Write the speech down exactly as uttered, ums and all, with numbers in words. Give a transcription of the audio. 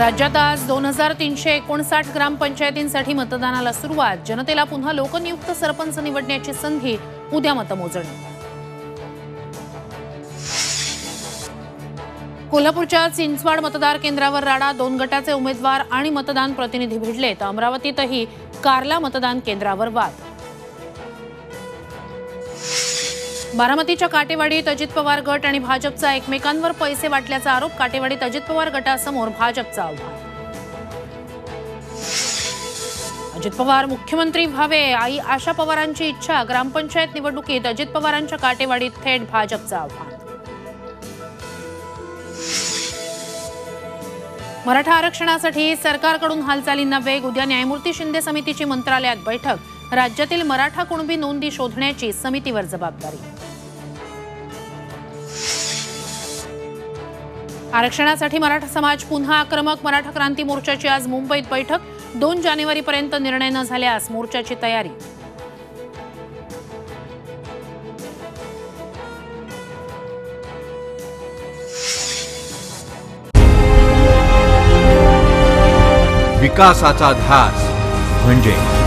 राज्यात आज दोन हजार तीनशे एकोणसाठ ग्रामपंचायतींसाठी मतदानाला सुरुवात। जनतेला पुन्हा लोकनियुक्त सरपंच निवडण्याची संधी। उद्या मतमोजणी। कोल्हापूरच्या चिंचवड मतदार केंद्रावर राडा। दोन गटाचे उमेदवार आणि मतदान प्रतिनिधी भिडले। तर अमरावतीतही कार्ला मतदान केंद्रावर वाद। बारामतीच्या काटेवाडीत अजित पवार गट आणि भाजपचा एकमेकांवर पैसे वाटल्याचा आरोप। काटेवाडीत अजित पवार गटासमोर भाजपचा आव्हान। अजित पवार मुख्यमंत्री व्हावे, आई आशा पवारांची इच्छा। ग्रामपंचायत निवडणुकीत अजित पवारांच्या काटेवाडीत थेट भाजपचा आव्हान। मराठा आरक्षणासाठी सरकारकडून हालचालींना वेग। उद्या न्यायमूर्ति शिंदे समितीची मंत्रालयात बैठक। राज्यातील मराठा कुणबी नोंदी शोधण्याची समितीवर जबाबदारी। आरक्षणासाठी मराठा समाज पुन्हा आक्रमक। मराठा क्रांति मोर्चाची आज मुंबईत बैठक। दोन जानेवारीपर्यंत निर्णय न झाल्यास मोर्चाची तयारी। विकासाचा ध्यास म्हणजे